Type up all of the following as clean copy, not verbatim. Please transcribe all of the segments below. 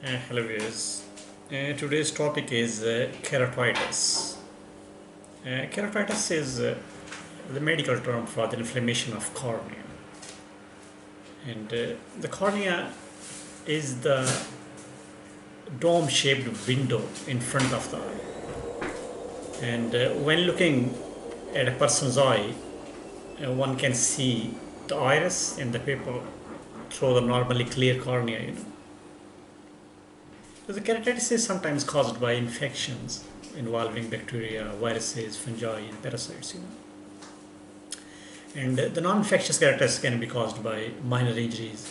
Hello viewers. Today's topic is keratitis. Keratitis is the medical term for the inflammation of cornea, and the cornea is the dome-shaped window in front of the eye, and when looking at a person's eye, one can see the iris and the pupil through the normally clear cornea, So the keratitis is sometimes caused by infections involving bacteria, viruses, fungi, and parasites, And the non-infectious keratitis can be caused by minor injuries,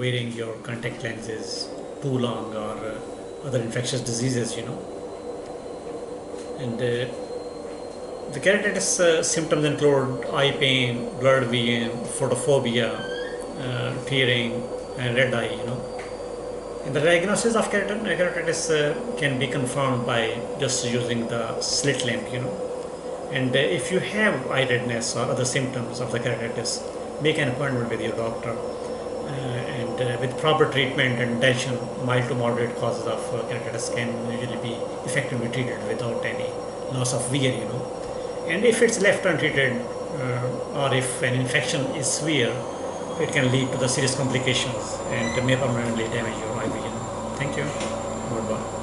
wearing your contact lenses too long, or other infectious diseases, And the keratitis symptoms include eye pain, blurred vision, photophobia, tearing, and red eye, And the diagnosis of keratitis can be confirmed by just using the slit lamp, And if you have eye redness or other symptoms of the keratitis, make an appointment with your doctor. And with proper treatment and attention, mild to moderate causes of keratitis can usually be effectively treated without any loss of vision, And if it's left untreated, or if an infection is severe, it can lead to the serious complications and may permanently damage your eye vision. Thank you. Goodbye.